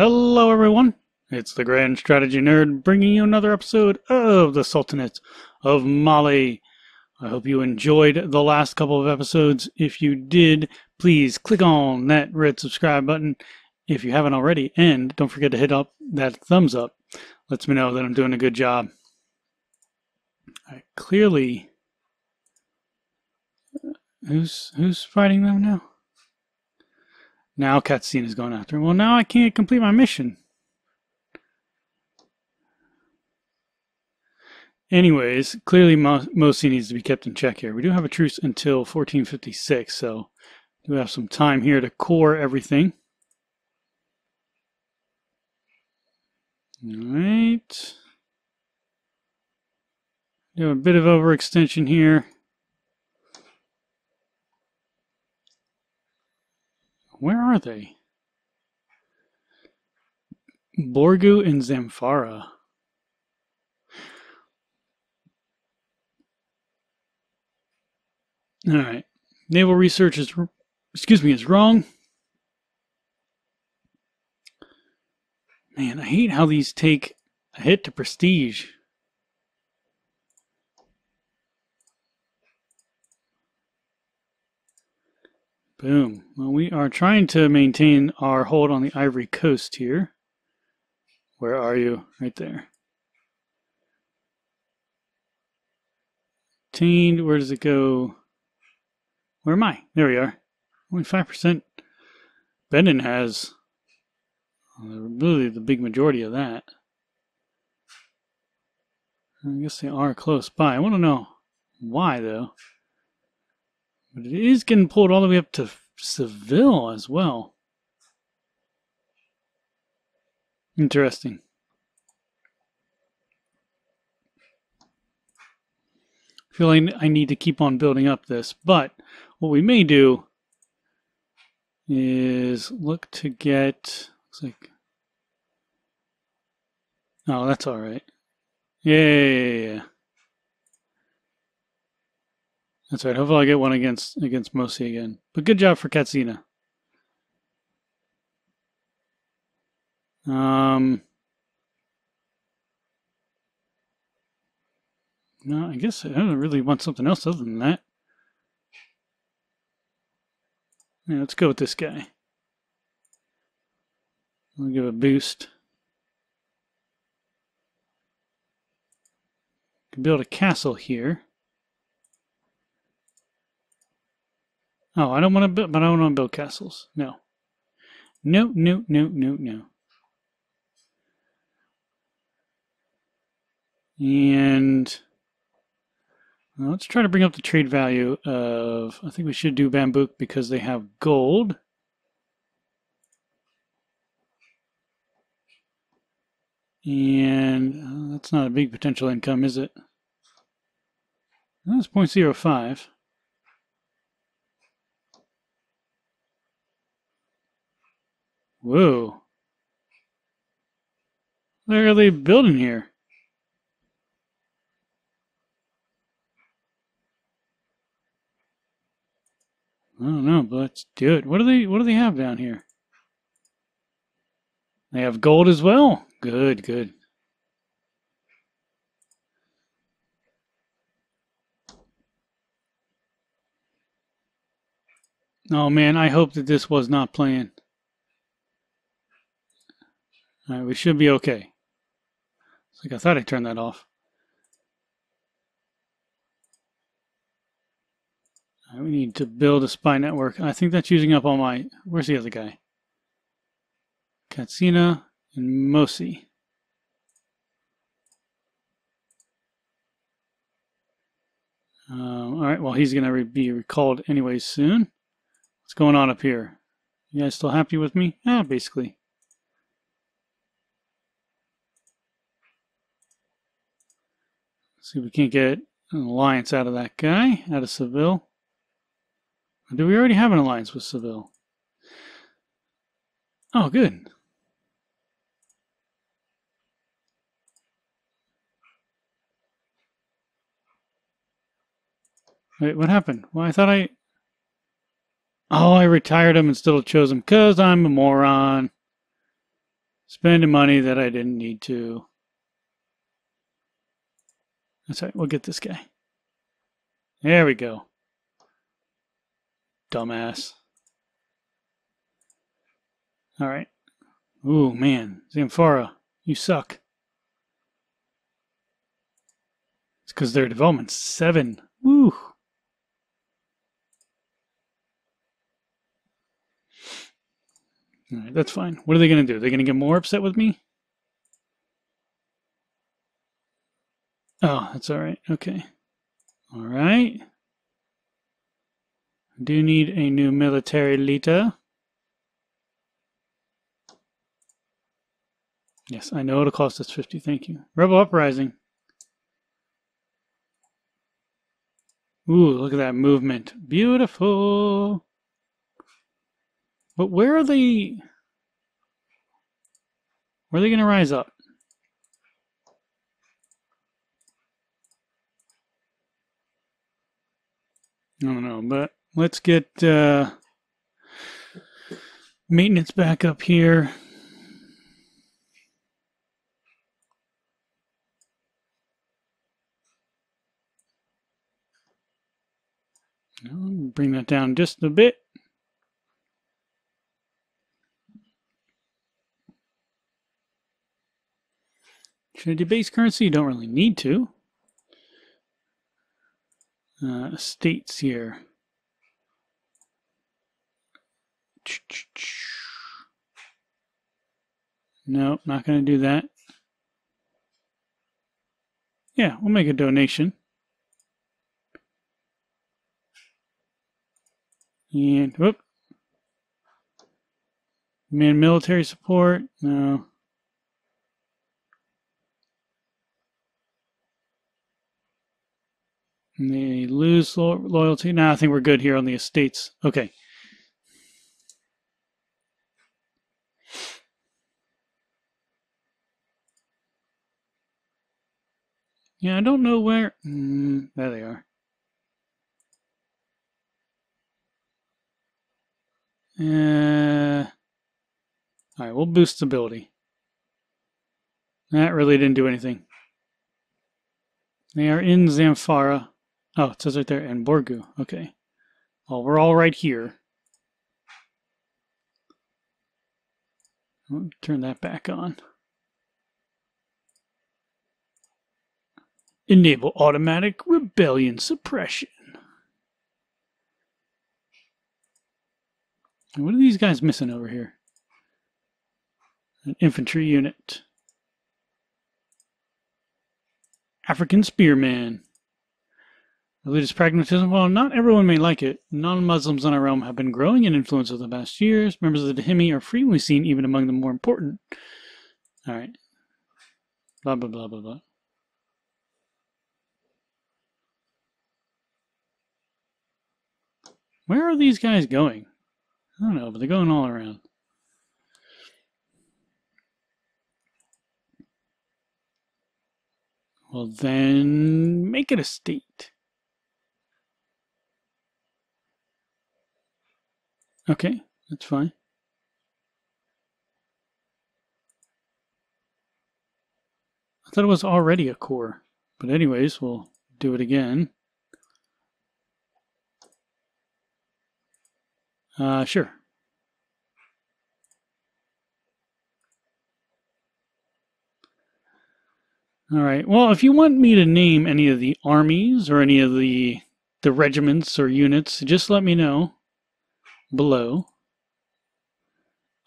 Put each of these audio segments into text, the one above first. Hello everyone, it's the Grand Strategy Nerd bringing you another episode of the Sultanate of Mali. I hope you enjoyed the last couple of episodes. If you did, please click on that red subscribe button if you haven't already, and don't forget to hit up that thumbs up. Lets me know that I'm doing a good job. I clearly... Who's fighting them now? Now Katsina is going after him. Well, now I can't complete my mission. Anyways, clearly Mossi needs to be kept in check here. We do have a truce until 1456, so we have some time here to core everything. Alright. We have a bit of overextension here. Where are they? Borgu and Zamfara. Alright. Naval research is wrong. Man, I hate how these take a hit to prestige. Boom. Well, we are trying to maintain our hold on the Ivory Coast here. Where are you? Right there. Obtained. Where does it go? Where am I? There we are. Only 5%. Benin has really the big majority of that. I guess they are close by. I want to know why, though. But it is getting pulled all the way up to Seville as well. Interesting. I feel like I need to keep on building up this, but what we may do is look to get... Looks like... Oh, that's alright. Yeah. That's right. Hopefully I get one against Mossi again. But good job for Katsina. No, I guess I don't really want something else other than that. Yeah, let's go with this guy. I'll give it a boost. Can build a castle here. Oh, I don't want to build, but I don't want to build castles. No. No. And well, let's try to bring up the trade value of, I think we should do Bambouk because they have gold. And that's not a big potential income, is it? That's 0.05. Whoa. What are they building here? I don't know, but let's do it. What do they have down here? They have gold as well? Good, good. Oh man, I hope that this was not planned. Alright, we should be okay. It's like I thought I turned that off. All right, we need to build a spy network. I think that's using up all my... Where's the other guy? Katsina and Mossi. Alright, well he's going to be recalled anyway soon. What's going on up here? You guys still happy with me? Yeah, basically. See if we can't get an alliance out of that guy, out of Seville. Or do we already have an alliance with Seville? Oh, good. Wait, what happened? Well, I thought I... Oh, I retired him and still chose him because I'm a moron. Spending money that I didn't need to. That's right, we'll get this guy. There we go. Dumbass. All right. Ooh, man. Zamfara, you suck. It's because their development's 7. Woo. All right, that's fine. What are they going to do? They're going to get more upset with me? Oh, that's all right. Okay. All right. I do need a new military leader. Yes, I know it'll cost us 50. Thank you. Rebel uprising. Ooh, look at that movement. Beautiful. But where are they? Where are they going to rise up? I don't know, but let's get maintenance back up here. Bring that down just a bit. Should I debase currency? You don't really need to. States here. No, not going to do that. Yeah, we'll make a donation. And whoop. Man, military support. No. And they lose loyalty. No, I think we're good here on the estates. Okay. Yeah, I don't know where. There they are. All right, we'll boost stability. That really didn't do anything. They are in Zamfara. Oh, it says right there, and Borgu. Okay. Well, we're all right here. I'll turn that back on. Enable automatic rebellion suppression. What are these guys missing over here? An infantry unit. African spearman. Religious pragmatism. While not everyone may like it, non-Muslims in our realm have been growing in influence over the past years. Members of the Dahomey are frequently seen even among the more important. All right. Blah, blah, blah, blah, blah. Where are these guys going? I don't know, but they're going all around. Well, then make it a state. Okay, that's fine. I thought it was already a core, but anyways, we'll do it again. Sure. All right. Well, if you want me to name any of the armies or any of the regiments or units, just let me know below.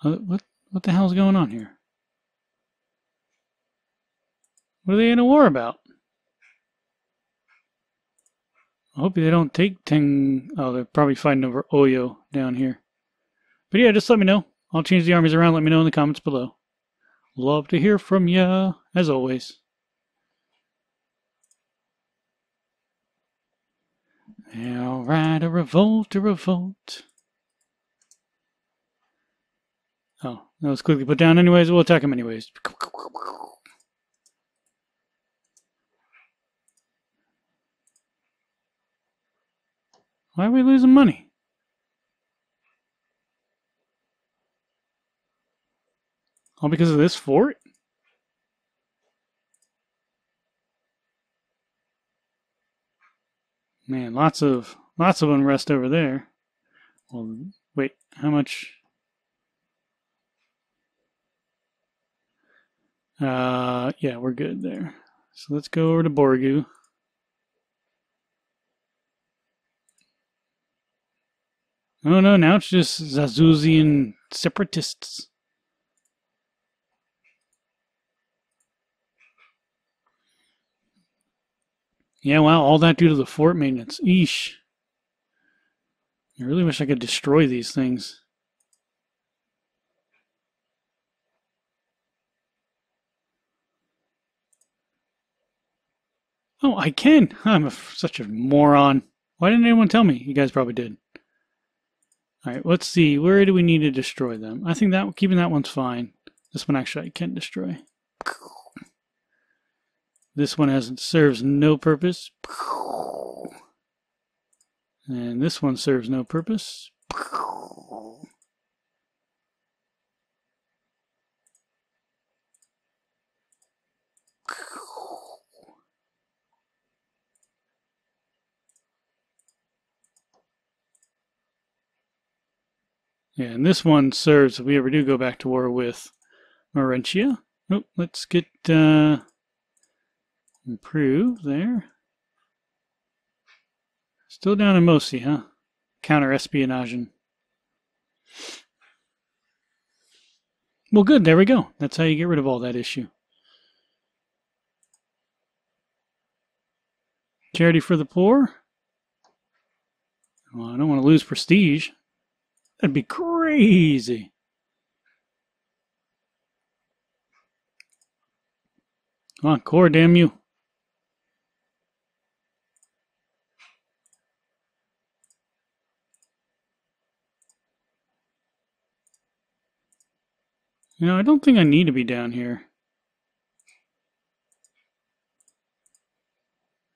What the hell's going on here? What are they in a war about? I hope they don't take Oh, they're probably fighting over Oyo down here. But yeah, just let me know. I'll change the armies around. Let me know in the comments below. Love to hear from ya, as always. All right, a revolt, a revolt. Oh, that was quickly put down anyways. We'll attack him anyways. Why are we losing money? All because of this fort? Man, lots of unrest over there. Well, wait, how much? Yeah, we're good there. So let's go over to Borgu. Oh no, now it's just Zazuzian separatists. Yeah, wow, all that due to the fort maintenance. Eesh. I really wish I could destroy these things. Oh, I can! I'm such a moron. Why didn't anyone tell me? You guys probably did. Alright, let's see. Where do we need to destroy them? I think that keeping that one's fine. This one actually I can destroy. This one serves no purpose. And this one serves no purpose. Yeah, and this one serves if we ever do go back to war with Maurentia. Oh, let's get improve there. Still down in Mossi, huh? Counter-espionage. Well, good. There we go. That's how you get rid of all that issue. Charity for the poor. Well, I don't want to lose prestige. That'd be crazy. Come on, core, damn you. You know, I don't think I need to be down here.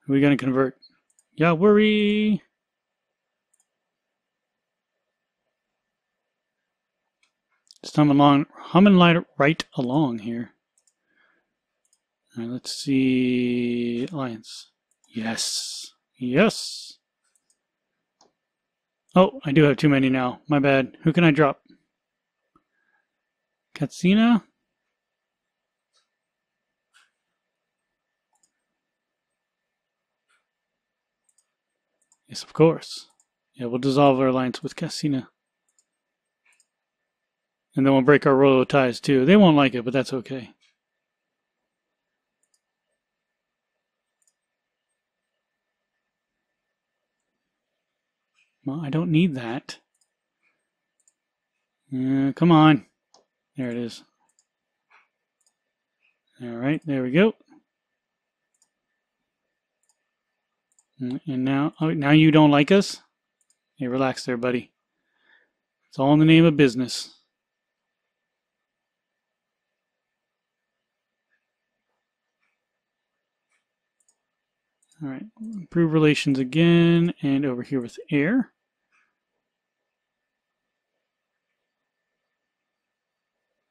Are we going to convert? Yeah, worry. Just humming right along here. All right, let's see. Alliance. Yes. Yes. Oh, I do have too many now. My bad. Who can I drop? Katsina. Yes, of course. Yeah, we'll dissolve our alliance with Katsina. And then we'll break our royal ties too. They won't like it, but that's okay. Well, I don't need that. Come on. There it is. Alright, there we go. And now, oh, now you don't like us? Hey, relax there, buddy. It's all in the name of business. Alright, improve relations again, and over here with air.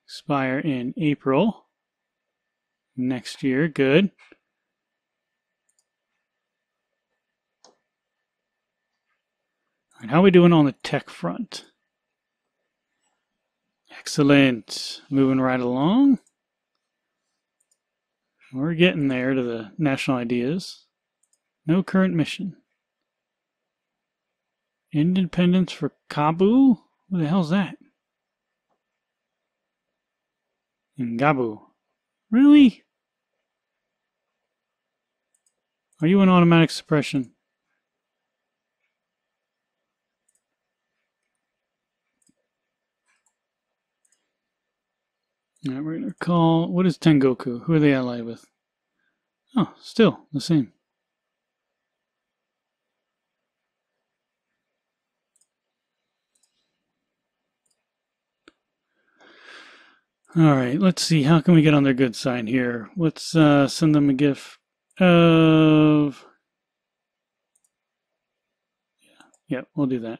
Expire in April next year. Good. All right, how are we doing on the tech front? Excellent. Moving right along. We're getting there to the national ideas. No current mission. Independence for Kabu? What the hell's that? Ngabu. Really? Are you in automatic suppression? Alright, we're going to call... What is Tengoku? Who are they allied with? Oh, still the same. Alright, let's see. How can we get on their good side here? Let's send them a gift of... Yeah, we'll do that.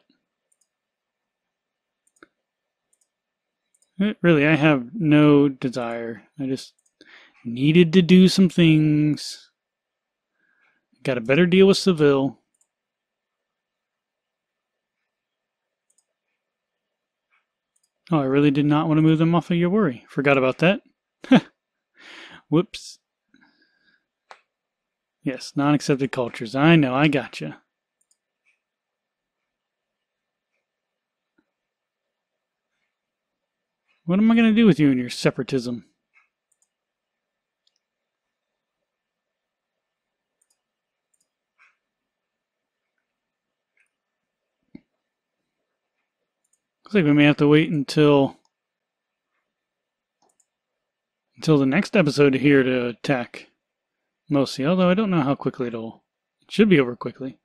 Really, I have no desire. I just needed to do some things. Got a better deal with Seville. Oh, I really did not want to move them off of your worry. Forgot about that. Whoops. Yes, non-accepted cultures. I know, I gotcha. What am I going to do with you and your separatism? Looks like we may have to wait until the next episode here to attack Mossi, although I don't know how quickly it should be over quickly.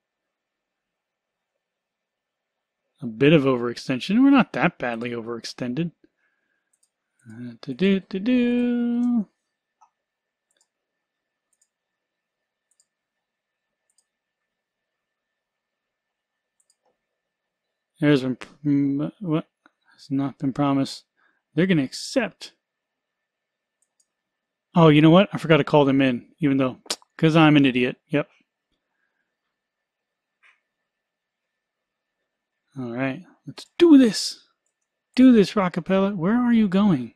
A bit of overextension. We're not that badly overextended. There's been what has not been promised. They're going to accept. Oh, you know what? I forgot to call them in, even though, because I'm an idiot. Yep. All right, let's do this. Do this, Rockapella. Where are you going?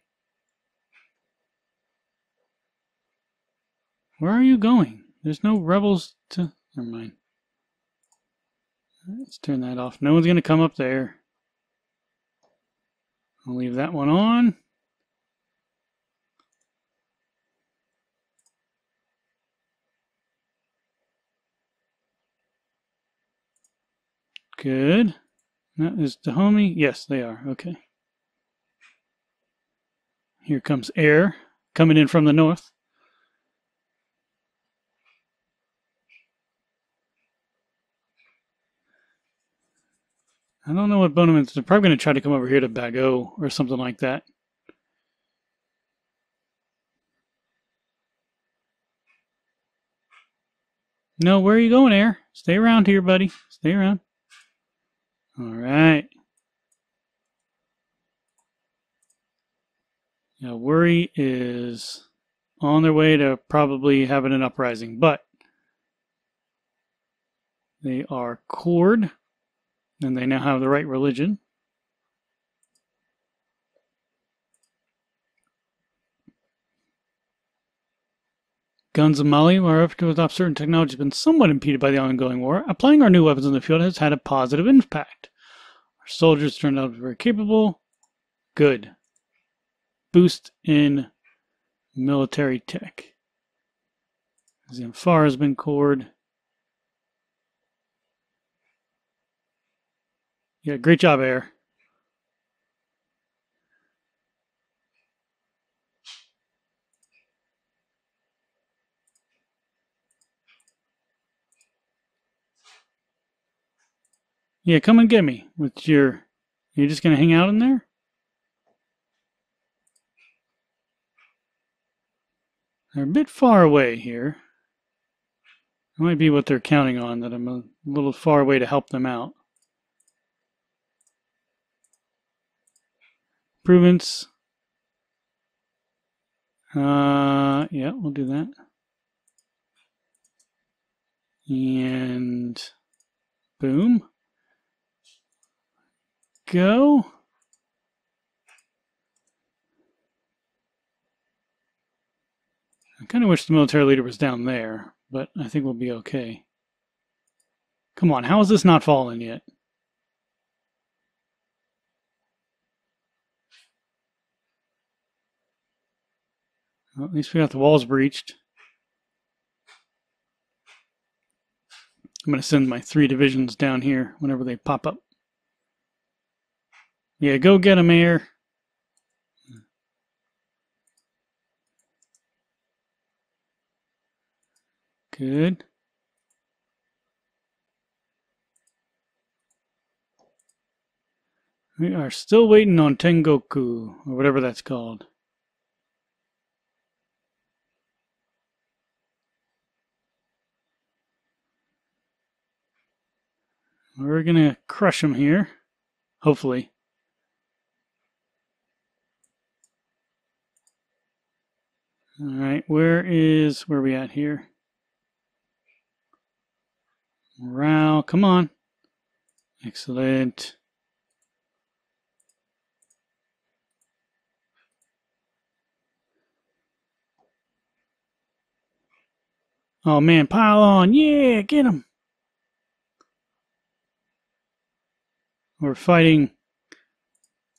Where are you going? There's no rebels to... Never mind. Let's turn that off. No one's going to come up there. I'll leave that one on. Good. That is Dahomey. Yes, they are. Okay. Here comes air coming in from the north. I don't know what Bonamans, they're probably going to try to come over here to Bagot or something like that. No, where are you going, Air? Stay around here, buddy. Stay around. All right. Yeah, Worry is on their way to probably having an uprising, but they are Cord. And they now have the right religion. Guns of Mali, our effort to adopt certain technology has been somewhat impeded by the ongoing war. Applying our new weapons in the field has had a positive impact. Our soldiers turned out very capable. Good. Boost in military tech. Zamfara has been cored. Yeah, great job, Air. Yeah, come and get me with your... You're just going to hang out in there? They're a bit far away here. That might be what they're counting on, that I'm a little far away to help them out. Improvements. Yeah, we'll do that. And boom. Go. I kind of wish the military leader was down there, but I think we'll be okay. Come on, how is this not fallen yet? Well, at least we got the walls breached. I'm going to send my 3 divisions down here whenever they pop up. Yeah, go get them, Air. Good. We are still waiting on Tengoku, or whatever that's called. We're going to crush them here, hopefully. All right, where are we at here? Morale, come on. Excellent. Oh man, pile on. Yeah, get him. We're fighting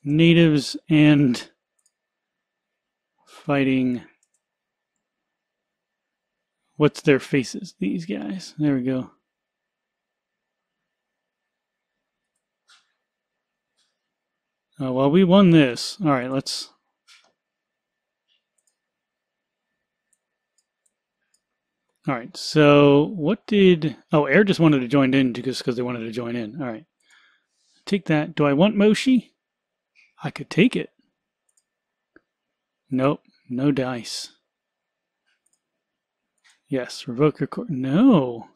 natives and fighting, what's their faces? These guys. There we go. Oh, well, we won this. All right, let's... All right, so what did... Oh, Air just wanted to join in just because they wanted to join in. All right. Take that. Do I want Moshi? I could take it. Nope. No dice. Yes, revoke your court. No.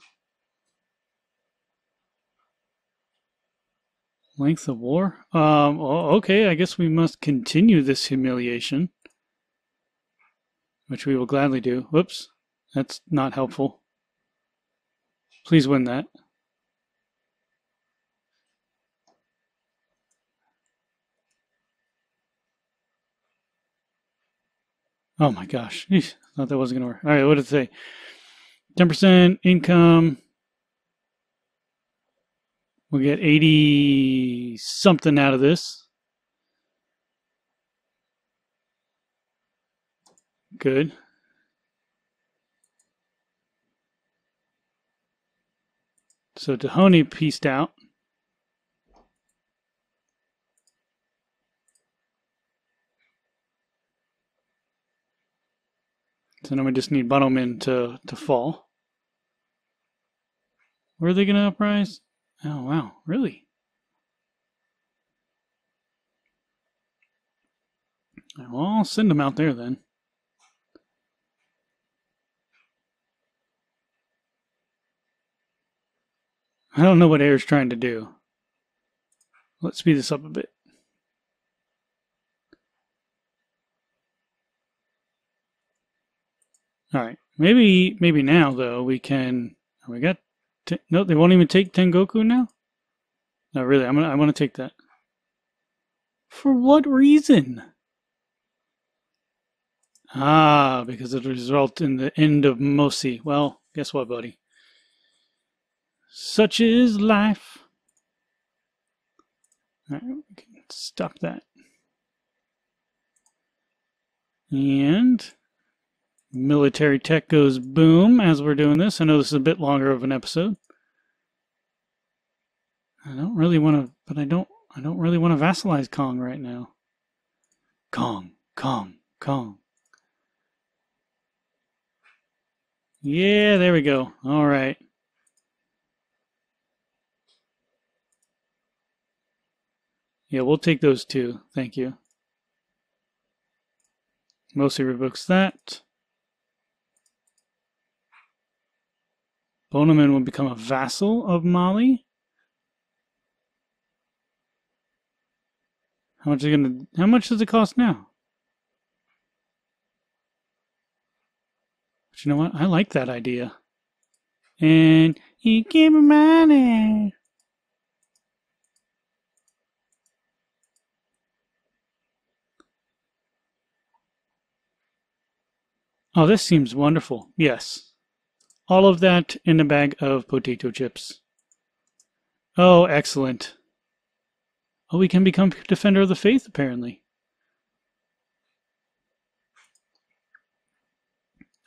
Length of war? Okay, I guess we must continue this humiliation, which we will gladly do. Whoops, that's not helpful. Please win that. Oh my gosh, eesh, thought that wasn't going to work. All right, what did it say? 10% income. We'll get 80 something out of this. Good. So Dahomey pieced out. So now we just need Bonamans to fall. Where are they going to uprise? Oh, wow. Really? Well, I'll send them out there then. I don't know what Air's trying to do. Let's speed this up a bit. All right. Maybe now, though, we can... Oh, we got... No, they won't even take Tengoku now? No, really, I want to take that. For what reason? Ah, because it'll result in the end of Mossi. Well, guess what, buddy? Such is life. Alright, we can stop that. And... military tech goes boom as we're doing this. I know this is a bit longer of an episode. I don't really want to, but I don't really want to vassalize Kong right now. Kong. Yeah, there we go. All right. Yeah, we'll take those two. Thank you. Mostly revokes that. Bonamans will become a vassal of Mali. How much does it cost now? But you know what? I like that idea. And you give me money. Oh, this seems wonderful. Yes. All of that in a bag of potato chips. Oh, excellent. Oh, we can become Defender of the Faith, apparently.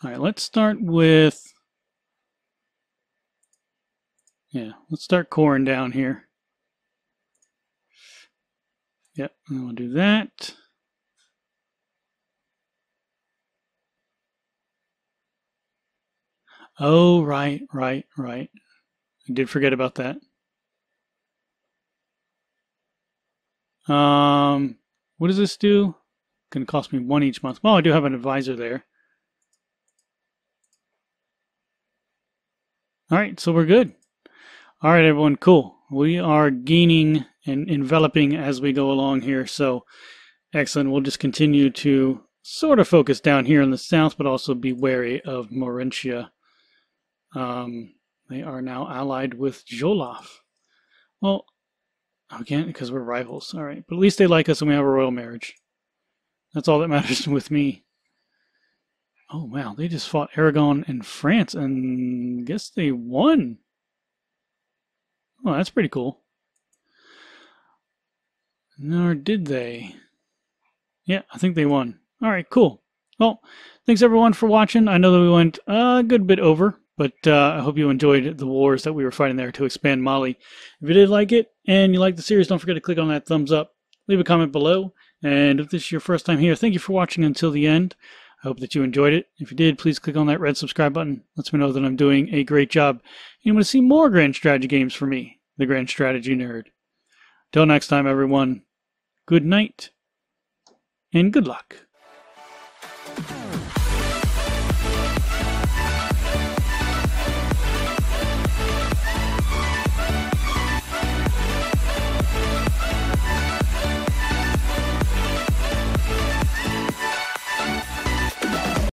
All right, let's start with... Yeah, let's start coring down here. Yep, and we'll do that. Oh, right. I did forget about that. What does this do? It's going to cost me one each month. Well, I do have an advisor there. All right, so we're good. All right, everyone, cool. We are gaining and enveloping as we go along here, so excellent. We'll just continue to sort of focus down here in the south, but also be wary of Maurentia. They are now allied with Joloff. Well, again, because we're rivals. All right, but at least they like us and we have a royal marriage. That's all that matters with me. Oh, wow, they just fought Aragon and France, and I guess they won. Well, that's pretty cool. Nor did they. Yeah, I think they won. All right, cool. Well, thanks everyone for watching. I know that we went a good bit over, but I hope you enjoyed the wars that we were fighting there to expand Mali. If you did like it and you liked the series, don't forget to click on that thumbs up. Leave a comment below. And if this is your first time here, thank you for watching until the end. I hope that you enjoyed it. If you did, please click on that red subscribe button. Lets me know that I'm doing a great job. You want to see more Grand Strategy games from me, the Grand Strategy Nerd. Till next time, everyone, good night and good luck.